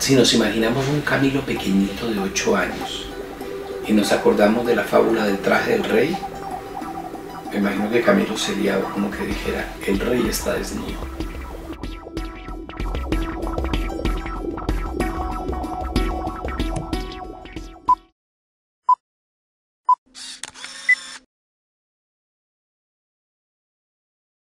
Si nos imaginamos un Camilo pequeñito de 8 años y nos acordamos de la fábula del traje del rey, me imagino que Camilo sería uno que dijera, el rey está desnudo.